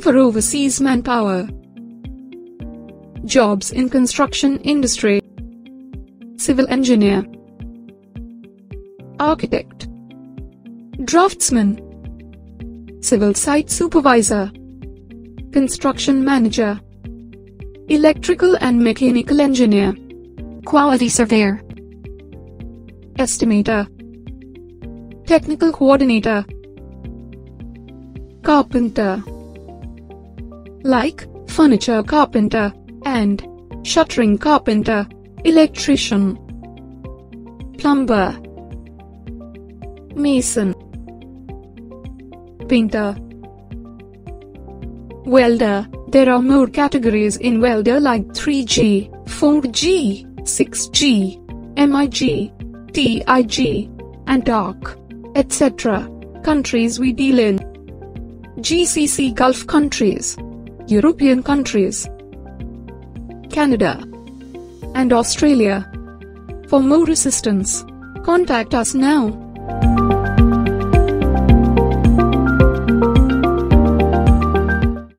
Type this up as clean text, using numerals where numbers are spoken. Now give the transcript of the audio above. looking for overseas manpower. Jobs in construction industry, civil engineer, architect, draftsman, civil site supervisor, construction manager, electrical and mechanical engineer, quality surveyor, estimator, technical coordinator, carpenter, like furniture carpenter and shuttering carpenter, electrician, plumber, mason, painter, welder. There are more categories in welder like 3G, 4G, 6G, MIG, TIG, and ARC, etc. Countries we deal in: GCC Gulf countries, European countries, Canada, and Australia. For more assistance, contact us now.